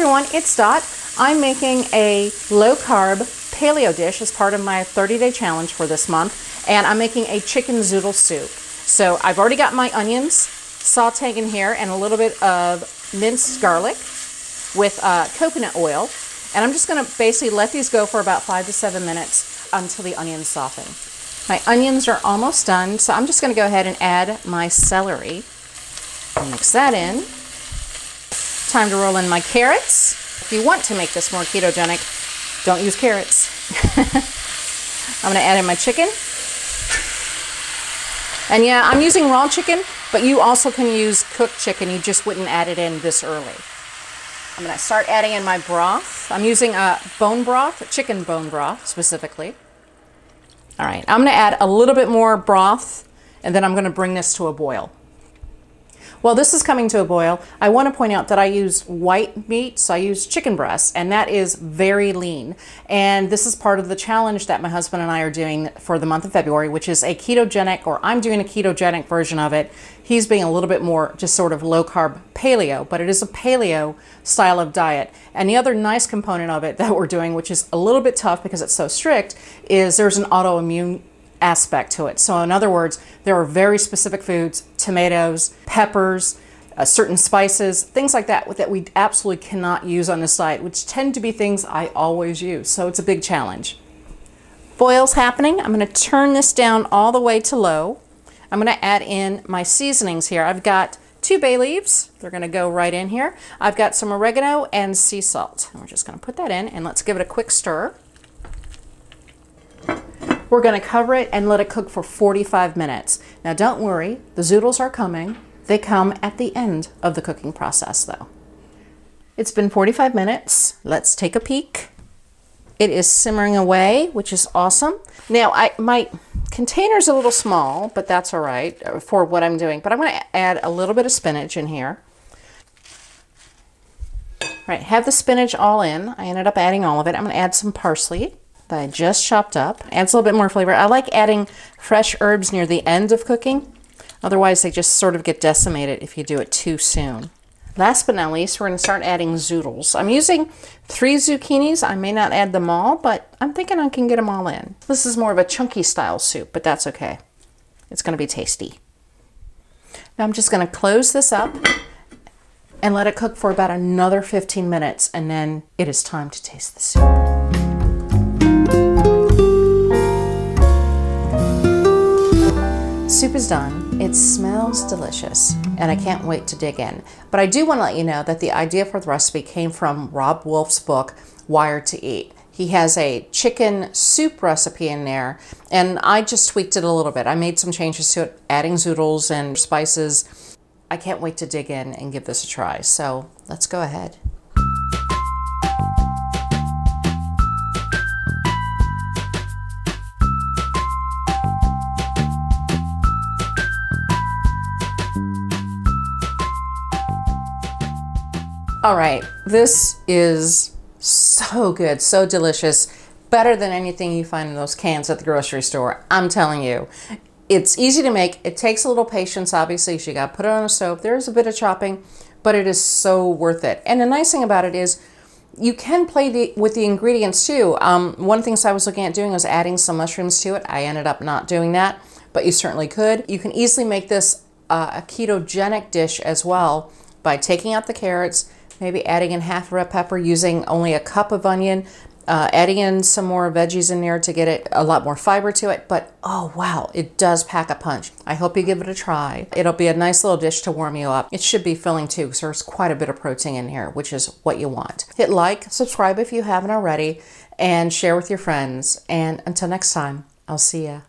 everyone, it's Dot. I'm making a low-carb paleo dish as part of my 30-day challenge for this month, and I'm making a chicken zoodle soup. So I've already got my onions sauteed in here and a little bit of minced garlic with coconut oil, and I'm just going to basically let these go for about 5 to 7 minutes until the onions soften. My onions are almost done, so I'm just going to go ahead and add my celery. Mix that in. Time to roll in my carrots. If you want to make this more ketogenic, don't use carrots. I'm going to add in my chicken. And yeah, I'm using raw chicken, but you also can use cooked chicken. You just wouldn't add it in this early. I'm going to start adding in my broth. I'm using a bone broth, chicken bone broth specifically. All right, I'm going to add a little bit more broth, and then I'm going to bring this to a boil. While this is coming to a boil, I want to point out that I use white meat, so I use chicken breast, and that is very lean. And this is part of the challenge that my husband and I are doing for the month of February, which is a ketogenic, or I'm doing a ketogenic version of it. He's being a little bit more just sort of low-carb paleo, but it is a paleo style of diet. And the other nice component of it that we're doing, which is a little bit tough because it's so strict, is there's an autoimmune aspect to it. So in other words, there are very specific foods, tomatoes, peppers, certain spices, things like that, that we absolutely cannot use on this diet, which tend to be things I always use. So it's a big challenge. Boil's happening. I'm going to turn this down all the way to low. I'm going to add in my seasonings here. I've got 2 bay leaves. They're going to go right in here. I've got some oregano and sea salt. And we're just going to put that in and let's give it a quick stir. We're going to cover it and let it cook for 45 minutes. Now don't worry, the zoodles are coming. They come at the end of the cooking process though. It's been 45 minutes. Let's take a peek. It is simmering away, which is awesome. Now my container's a little small, but that's all right for what I'm doing. But I'm going to add a little bit of spinach in here. All right, have the spinach all in. I ended up adding all of it. I'm going to add some parsley that I just chopped up. Adds a little bit more flavor. I like adding fresh herbs near the end of cooking. Otherwise, they just sort of get decimated if you do it too soon. Last but not least, we're going to start adding zoodles. I'm using 3 zucchinis. I may not add them all, but I'm thinking I can get them all in. This is more of a chunky style soup, but that's okay. It's going to be tasty. Now I'm just going to close this up and let it cook for about another 15 minutes, and then it is time to taste the soup. Soup is done. It smells delicious, and I can't wait to dig in. But I do want to let you know that the idea for the recipe came from Robb Wolf's book, Wired to Eat. He has a chicken soup recipe in there, and I just tweaked it a little bit. I made some changes to it, adding zoodles and spices. I can't wait to dig in and give this a try. So let's go ahead. All right, this is so good, so delicious, better than anything you find in those cans at the grocery store. I'm telling you, it's easy to make. It takes a little patience, obviously, so you gotta put it on a stove. There's a bit of chopping, but it is so worth it. And the nice thing about it is you can play with the ingredients too. One of the things I was looking at doing was adding some mushrooms to it. I ended up not doing that, but you certainly could. You can easily make this a ketogenic dish as well by taking out the carrots, maybe adding in half a red pepper, using only a cup of onion, adding in some more veggies in there to get it a lot more fiber to it. But oh wow, it does pack a punch. I hope you give it a try. It'll be a nice little dish to warm you up. It should be filling too, because there's quite a bit of protein in here, which is what you want. Hit like, subscribe if you haven't already, and share with your friends. And until next time, I'll see ya.